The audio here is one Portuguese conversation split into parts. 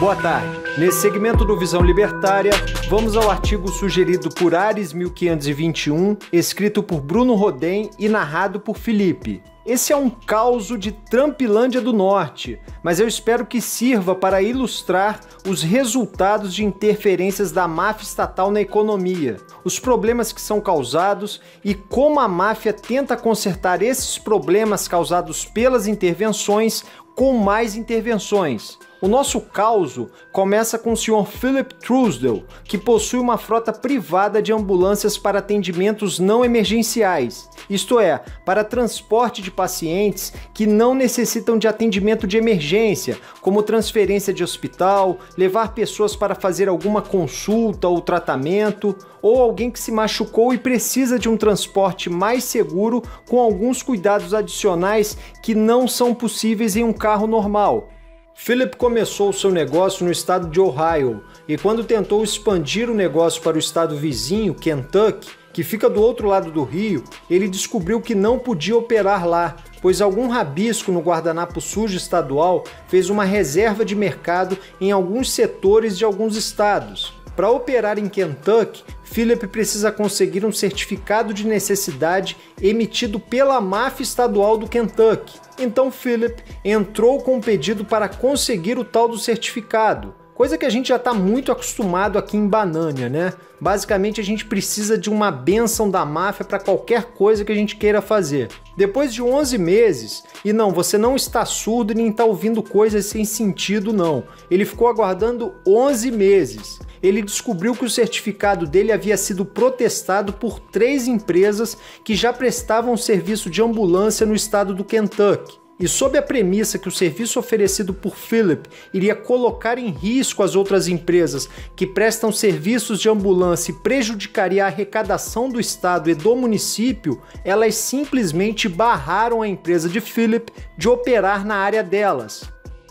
Boa tarde. Nesse segmento do Visão Libertária, vamos ao artigo sugerido por Ares 1521, escrito por Bruno Roden e narrado por Felipe. Esse é um caos de Trampilândia do Norte, mas eu espero que sirva para ilustrar os resultados de interferências da máfia estatal na economia, os problemas que são causados e como a máfia tenta consertar esses problemas causados pelas intervenções com mais intervenções. O nosso caos começa com o Sr. Philip Truesdell, que possui uma frota privada de ambulâncias para atendimentos não emergenciais, isto é, para transporte de pacientes que não necessitam de atendimento de emergência, como transferência de hospital, levar pessoas para fazer alguma consulta ou tratamento, ou alguém que se machucou e precisa de um transporte mais seguro com alguns cuidados adicionais que não são possíveis em um carro normal. Philip começou seu negócio no estado de Ohio e quando tentou expandir o negócio para o estado vizinho, Kentucky, que fica do outro lado do rio, ele descobriu que não podia operar lá, pois algum rabisco no guardanapo sujo estadual fez uma reserva de mercado em alguns setores de alguns estados. Para operar em Kentucky, Philip precisa conseguir um certificado de necessidade emitido pela máfia estadual do Kentucky. Então Philip entrou com um pedido para conseguir o tal do certificado, coisa que a gente já está muito acostumado aqui em Banânia, né? Basicamente a gente precisa de uma benção da máfia para qualquer coisa que a gente queira fazer. Depois de 11 meses, e não, você não está surdo nem está ouvindo coisas sem sentido não, ele ficou aguardando 11 meses. Ele descobriu que o certificado dele havia sido protestado por 3 empresas que já prestavam serviço de ambulância no estado do Kentucky. E sob a premissa que o serviço oferecido por Philip iria colocar em risco as outras empresas que prestam serviços de ambulância e prejudicaria a arrecadação do estado e do município, elas simplesmente barraram a empresa de Philip de operar na área delas.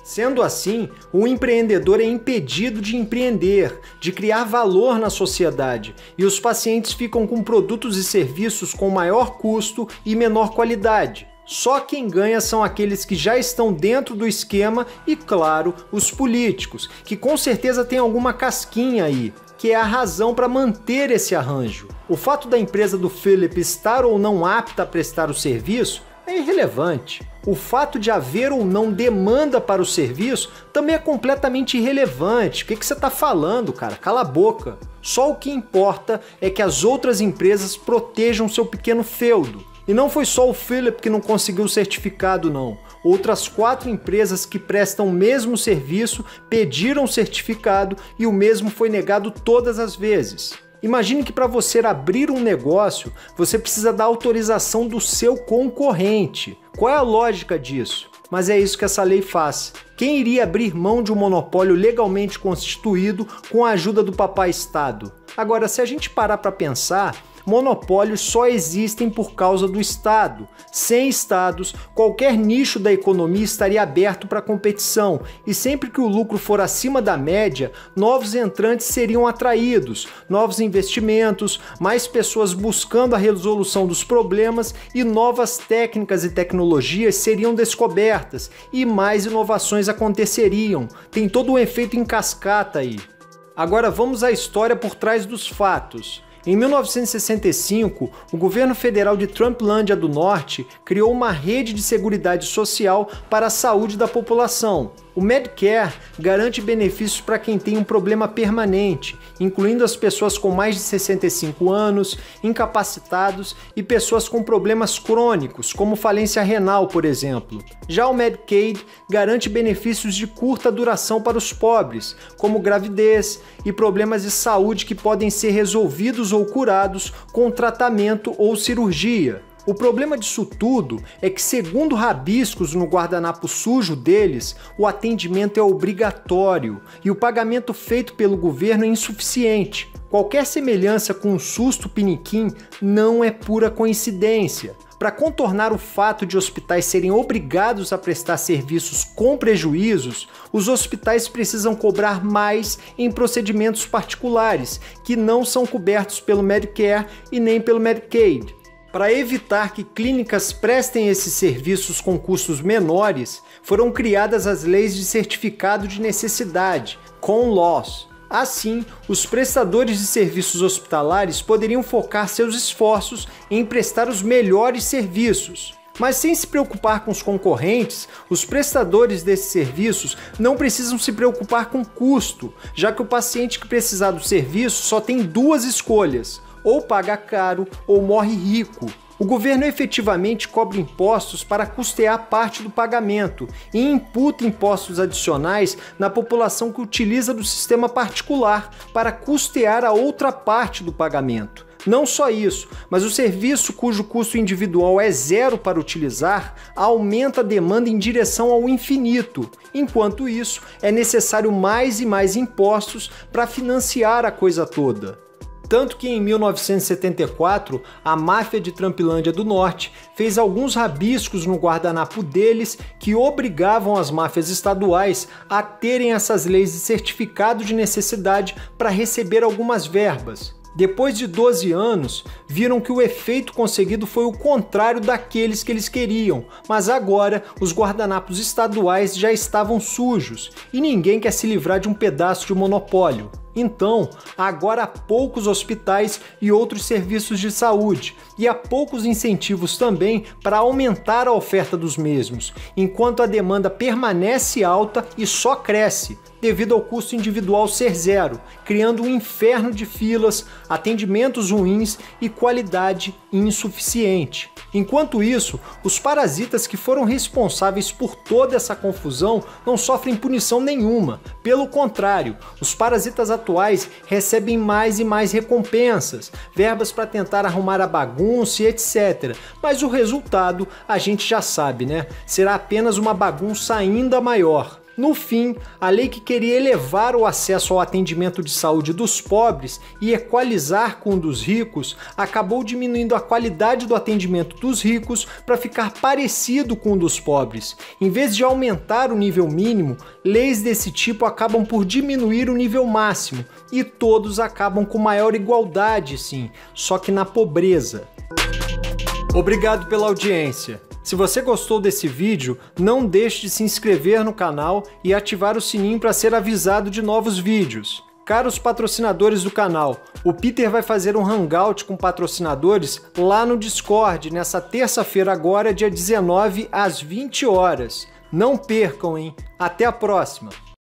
Sendo assim, o empreendedor é impedido de empreender, de criar valor na sociedade, e os pacientes ficam com produtos e serviços com maior custo e menor qualidade. Só quem ganha são aqueles que já estão dentro do esquema e, claro, os políticos, que com certeza tem alguma casquinha aí, que é a razão para manter esse arranjo. O fato da empresa do Philip estar ou não apta a prestar o serviço é irrelevante. O fato de haver ou não demanda para o serviço também é completamente irrelevante. O que você está falando, cara? Cala a boca. Só o que importa é que as outras empresas protejam seu pequeno feudo. E não foi só o Philip que não conseguiu o certificado, não. Outras 4 empresas que prestam o mesmo serviço pediram o certificado e o mesmo foi negado todas as vezes. Imagine que para você abrir um negócio, você precisa da autorização do seu concorrente. Qual é a lógica disso? Mas é isso que essa lei faz. Quem iria abrir mão de um monopólio legalmente constituído com a ajuda do papai Estado? Agora, se a gente parar para pensar, monopólios só existem por causa do Estado. Sem Estados, qualquer nicho da economia estaria aberto para competição, e sempre que o lucro for acima da média, novos entrantes seriam atraídos, novos investimentos, mais pessoas buscando a resolução dos problemas e novas técnicas e tecnologias seriam descobertas, e mais inovações aconteceriam. Tem todo um efeito em cascata aí. Agora vamos à história por trás dos fatos. Em 1965, o governo federal de Trampilândia do Norte criou uma rede de seguridade social para a saúde da população. O Medicare garante benefícios para quem tem um problema permanente, incluindo as pessoas com mais de 65 anos, incapacitados e pessoas com problemas crônicos, como falência renal, por exemplo. Já o Medicaid garante benefícios de curta duração para os pobres, como gravidez e problemas de saúde que podem ser resolvidos ou curados com tratamento ou cirurgia. O problema disso tudo é que, segundo rabiscos no guardanapo sujo deles, o atendimento é obrigatório e o pagamento feito pelo governo é insuficiente. Qualquer semelhança com um susto piniquim não é pura coincidência. Para contornar o fato de hospitais serem obrigados a prestar serviços com prejuízos, os hospitais precisam cobrar mais em procedimentos particulares, que não são cobertos pelo Medicare e nem pelo Medicaid. Para evitar que clínicas prestem esses serviços com custos menores, foram criadas as leis de certificado de necessidade, com laws. Assim, os prestadores de serviços hospitalares poderiam focar seus esforços em prestar os melhores serviços. Mas sem se preocupar com os concorrentes, os prestadores desses serviços não precisam se preocupar com custo, já que o paciente que precisar do serviço só tem duas escolhas: ou paga caro ou morre rico. O governo efetivamente cobra impostos para custear parte do pagamento e imputa impostos adicionais na população que utiliza do sistema particular para custear a outra parte do pagamento. Não só isso, mas o serviço cujo custo individual é zero para utilizar aumenta a demanda em direção ao infinito. Enquanto isso, é necessário mais e mais impostos para financiar a coisa toda. Tanto que em 1974, a máfia de Trampilândia do Norte fez alguns rabiscos no guardanapo deles que obrigavam as máfias estaduais a terem essas leis de certificado de necessidade para receber algumas verbas. Depois de 12 anos, viram que o efeito conseguido foi o contrário daqueles que eles queriam, mas agora os guardanapos estaduais já estavam sujos e ninguém quer se livrar de um pedaço de monopólio. Então, agora há poucos hospitais e outros serviços de saúde, e há poucos incentivos também para aumentar a oferta dos mesmos, enquanto a demanda permanece alta e só cresce, devido ao custo individual ser zero, criando um inferno de filas, atendimentos ruins e qualidade insuficiente. Enquanto isso, os parasitas que foram responsáveis por toda essa confusão não sofrem punição nenhuma. Pelo contrário, os parasitas atuais recebem mais e mais recompensas, verbas para tentar arrumar a bagunça e etc. Mas o resultado a gente já sabe, né? Será apenas uma bagunça ainda maior. No fim, a lei que queria elevar o acesso ao atendimento de saúde dos pobres e equalizar com o dos ricos, acabou diminuindo a qualidade do atendimento dos ricos para ficar parecido com o dos pobres. Em vez de aumentar o nível mínimo, leis desse tipo acabam por diminuir o nível máximo, e todos acabam com maior igualdade, sim, só que na pobreza. Obrigado pela audiência. Se você gostou desse vídeo, não deixe de se inscrever no canal e ativar o sininho para ser avisado de novos vídeos. Caros patrocinadores do canal, o Peter vai fazer um hangout com patrocinadores lá no Discord nessa terça-feira agora, dia 19, às 20 horas. Não percam, hein? Até a próxima!